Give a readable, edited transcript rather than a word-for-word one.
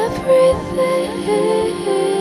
everything.